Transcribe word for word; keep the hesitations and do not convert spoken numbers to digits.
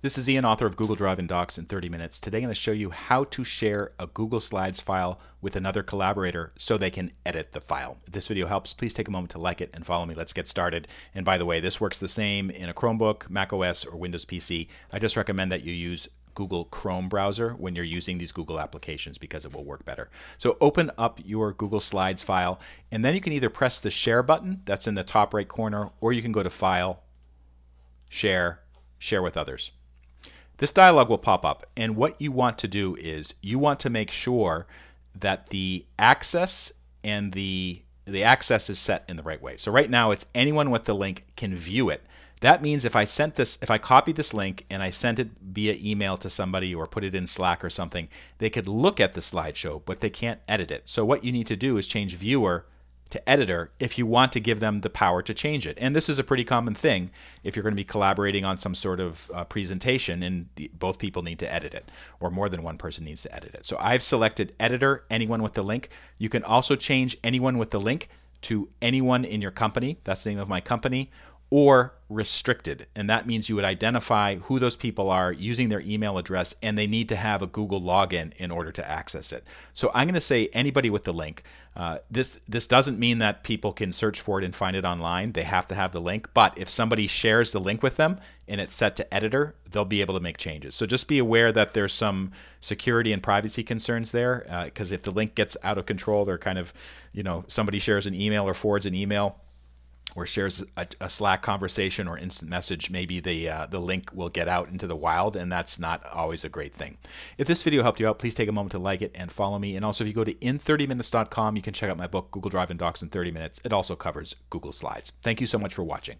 This is Ian, author of Google Drive and Docs in thirty minutes. Today I'm going to show you how to share a Google Slides file with another collaborator so they can edit the file. If this video helps, please take a moment to like it and follow me. Let's get started. And by the way, this works the same in a Chromebook, macOS, or Windows P C. I just recommend that you use Google Chrome browser when you're using these Google applications because it will work better. So open up your Google Slides file, and then you can either press the share button that's in the top right corner, or you can go to File, Share, Share with Others. This dialog will pop up, and what you want to do is you want to make sure that the access and the the access is set in the right way. So right now it's anyone with the link can view it. That means if I sent this, if I copied this link and I sent it via email to somebody or put it in Slack or something, they could look at the slideshow, but they can't edit it. So what you need to do is change viewer to editor if you want to give them the power to change it. And this is a pretty common thing if you're going to be collaborating on some sort of uh, presentation and the, both people need to edit it, or more than one person needs to edit it. So I've selected editor, anyone with the link. You can also change anyone with the link to anyone in your company. That's the name of my company. Or restricted, and that means you would identify who those people are using their email address, and they need to have a Google login in order to access it. So I'm going to say anybody with the link. Uh, this this doesn't mean that people can search for it and find it online. They have to have the link, but if somebody shares the link with them and it's set to editor, they'll be able to make changes. So just be aware that there's some security and privacy concerns there, because uh, if the link gets out of control, or kind of, you know, somebody shares an email or forwards an email, or shares a, a Slack conversation or instant message, maybe the uh, the link will get out into the wild, and that's not always a great thing. If this video helped you out, please take a moment to like it and follow me. And also, if you go to in thirty minutes dot com, you can check out my book, Google Drive and Docs in thirty minutes. It also covers Google Slides. Thank you so much for watching.